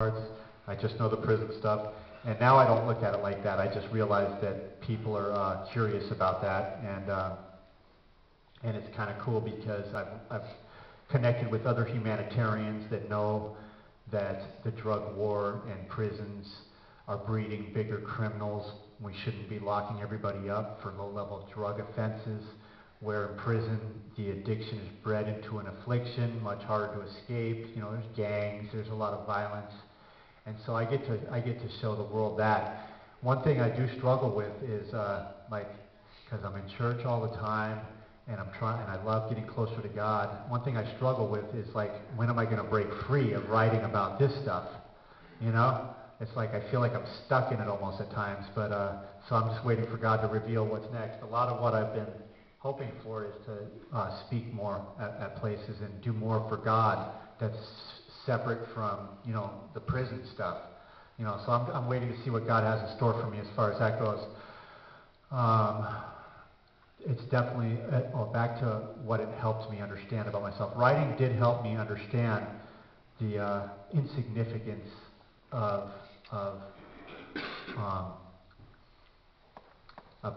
I just know the prison stuff, and now I don't look at it like that. I just realize that people are curious about that, and it's kind of cool because I've connected with other humanitarians that know that the drug war and prisons are breeding bigger criminals. We shouldn't be locking everybody up for low-level drug offenses, where in prison the addiction is bred into an affliction, much harder to escape. You know, there's gangs, there's a lot of violence. And so I get to show the world that. One thing I do struggle with is because I'm in church all the time and I love getting closer to God. One thing I struggle with is like, when am I going to break free of writing about this stuff? You know, it's like I feel like I'm stuck in it almost at times. But so I'm just waiting for God to reveal what's next. A lot of what I've been hoping for is to speak more at places and do more for God. That's separate from, you know, the prison stuff, you know. So I'm waiting to see what God has in store for me as far as that goes. It's definitely back to what it helped me understand about myself. Writing did help me understand the insignificance of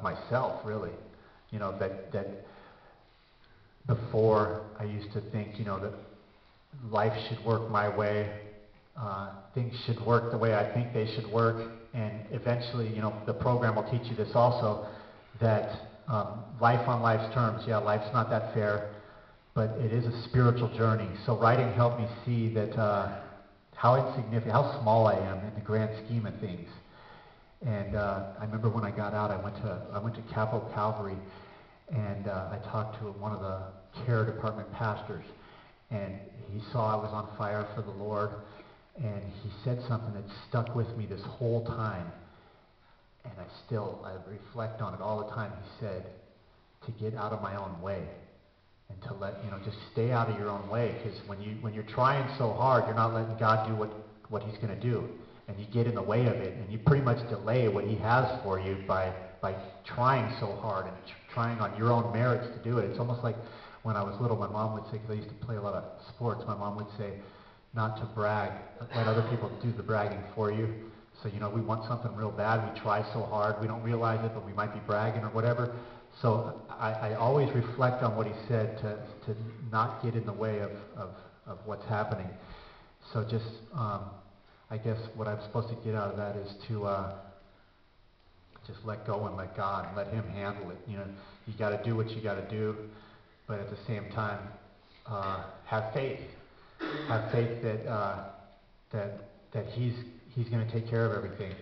myself, really. You know, that before I used to think, you know, that life should work my way, things should work the way I think they should work, and eventually, you know, the program will teach you this also, that life on life's terms. Yeah, life's not that fair, but it is a spiritual journey. So writing helped me see that how insignificant, how small I am in the grand scheme of things. And I remember when I got out, I went to Capitol Calvary, and I talked to one of the care department pastors, and he saw I was on fire for the Lord, and he said something that stuck with me this whole time, and I reflect on it all the time. He said, to get out of my own way, and to let, you know, just stay out of your own way, because when you're trying so hard, you're not letting God do what he's going to do, and you get in the way of it, and you pretty much delay what he has for you by trying so hard, and trying on your own merits to do it. It's almost like when I was little, my mom would say, because I used to play a lot of sports, my mom would say, not to brag, let other people do the bragging for you. So, you know, we want something real bad, we try so hard, we don't realize it, but we might be bragging or whatever. So I always reflect on what he said, to not get in the way of what's happening. So just, I guess what I'm supposed to get out of that is to just let go and let God, and let him handle it. You know, you got to do what you got to do. But at the same time, have faith that he's going to take care of everything.